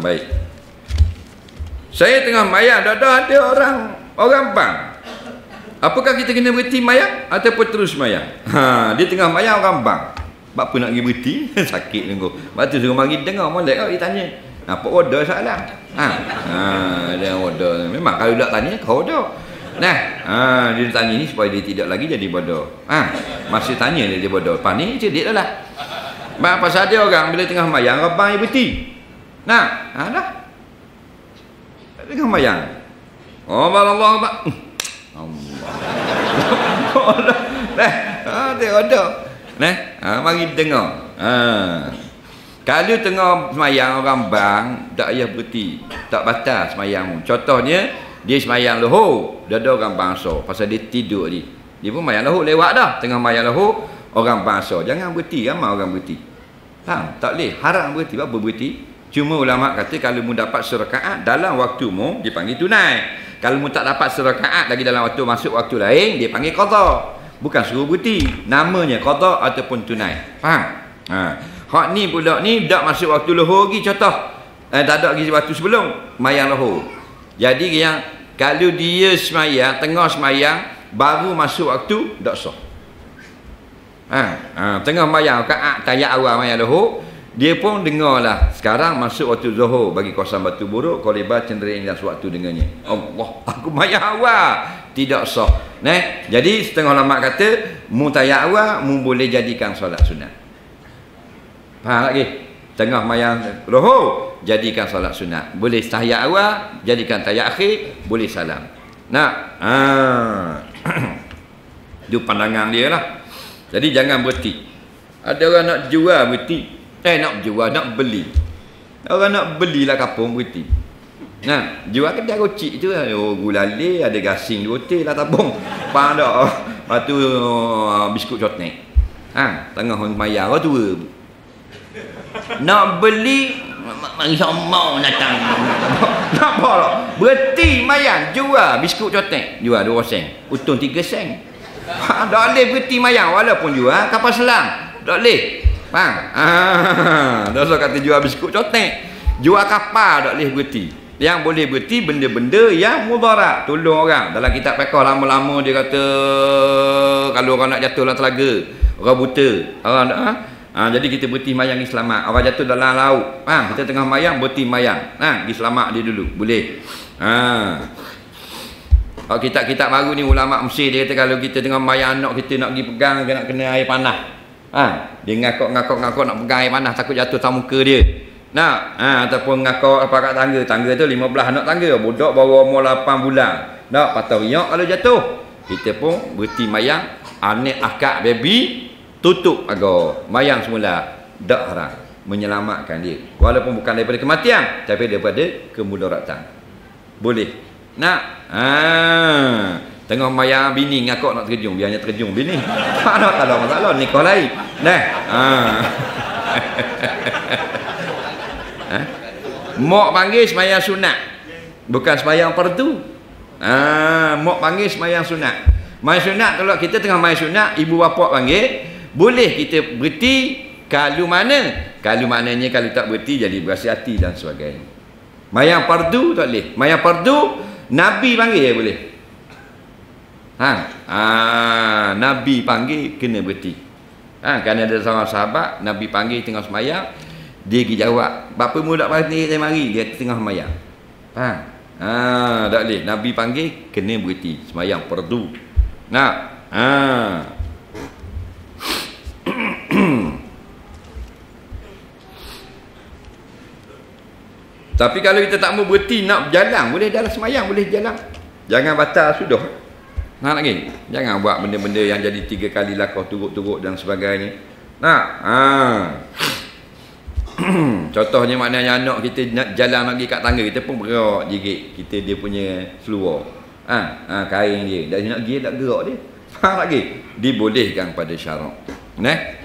Baik. Saya tengah mayang, dah ada orang bank. Apakah kita kena berhenti mayang ataupun terus mayang? Dia tengah mayang orang bank. Bapa nak pergi berhenti? Sakit tengok. Waktu suruh mari dengar molek kau dia tanya. Apa order soalan? Dia order. Memang kalau tak tanya kau order. Nah, dia tanya ni supaya dia tidak lagi jadi bodoh. Masih tanya dia bodoh. Panik cedik dah lah. Bang, pasal dia orang bila tengah mayang rabang dia berhenti. Nah, dah. Tengah mayang. Oh, Allah Allah. Allah. Nah, dia order. Nah, mari dengar. Kalau tengah semayang orang bang, tak payah berhenti. Tak batal semayang. Contohnya, dia semayang Lahore. Dia ada orang bangsa. Pasal dia tidur ni. Dia pun semayang Lahore. Lewat dah. Tengah semayang Lahore. Orang bangsa. Jangan berhenti. Ramai orang berhenti. Faham? Tak boleh. Haram berhenti. Apa berhenti? Cuma ulama' kata, kalau mu dapat serakaat dalam waktu mu, dia panggil tunai. Kalau mu tak dapat serakaat lagi dalam waktu masuk waktu lain, dia panggil qada. Bukan suruh berhenti. Namanya qada ataupun tunai. Faham? Hak ni pula ni tak masuk waktu Lahore lagi contoh. Tak ada lagi waktu sebelum semayang Lahore. Jadi yang kalau dia semayang, tengah semayang baru masuk waktu tak sah. Tengah semayang kaat tayak awal semayang Lahore, dia pun dengarlah sekarang masuk waktu Zuhur bagi kawasan Batu Buruk, Qolibah, Cenderaing dan sewaktu dengannya. Allah, aku semayang awal tidak sah. Nah, jadi setengah ulama kata mu tayak awal mu boleh jadikan solat sunat. Faham lagi? Tengah mayang Lahore, jadikan solat sunat. Boleh tahiyat awal, jadikan tahiyat akhir, boleh salam. Nak? Itu pandangan dia lah. Jadi jangan berhenti. Ada orang nak jual berhenti. Nak beli. Orang nak belilah kapung berhenti. Nah, jual kedai kocik tu lah. Oh, gulali, ada gasing di hotel lah tabung. Faham tak? Lepas tu, biskut cotnek. Tengah orang mayang, orang tua. Nak beli mari sama datang. Apa lah? Berhenti mayang jual biskut coteng, jual 2 sen, untung 3 sen. Ha, tak boleh berhenti mayang walaupun jual kapal selam. Tak boleh. Faham? Tak usah kata jual biskut coteng. Jual kapal tak boleh berhenti. Yang boleh berhenti benda-benda yang mudarat, tolong orang. Dalam kitab fiqh lama-lama dia kata kalau orang nak jatuh dalam telaga, orang buta, orang jadi kita berhenti mayang pergi selamat. Orang jatuh dalam laut. Faham? Kita tengah mayang, berhenti mayang. Pergi selamat dia dulu. Boleh. Kitab-kitab baru ni ulama' Mesir dia kata kalau kita tengah mayang anak kita nak pergi pegang, nak kena air panas. Dia ngakak-ngakak nak pegang air panas takut jatuh atas muka dia. Ataupun ngakak apa kat tangga. Tangga tu 15 anak tangga. Budak baru umur 8 bulan. Tak patah riak kalau jatuh. Kita pun berhenti mayang. Anak akak baby tutup agar mayang semula tak haram, menyelamatkan dia walaupun bukan daripada kematian tapi daripada kemudaratan. Boleh. Nak tengah mayang bini ngakak nak terjun, biarnya terjun bini. Tak ada masalah, nikah lain. Nah. Mak panggil semayang sunat. Bukan semayang perdu. Mak panggil semayang sunat. Mayang sunat kalau kita tengah mayang sunat, ibu bapa panggil. Boleh kita berhenti kalau mana? Kalau mananya kalau tak berhenti jadi berasa hati dan sebagainya. Mayang fardu tak boleh. Mayang fardu Nabi panggil ya boleh. Nabi panggil kena berhenti. Kerana ada seorang sahabat Nabi panggil tengah semayang, dia pergi jawab, "Bapa mu tak panggil saya mari?" Dia tengah semayang. Tak boleh. Nabi panggil kena berhenti. Semayang fardu. Nah. Tapi kalau kita tak mau berhenti nak berjalan, boleh dalam semayang, boleh jalan. Jangan batal sudah. Nak lagi? Jangan buat benda-benda yang jadi 3 kali lakau turut-turut dan sebagainya. Nak? Contohnya maknanya anak kita nak jalan lagi kat tangga, kita pun bergerak jigit. Kita dia punya seluar. Kain dia. Nak gerak dia. Faham lagi? Dibolehkan pada syarak. Nah.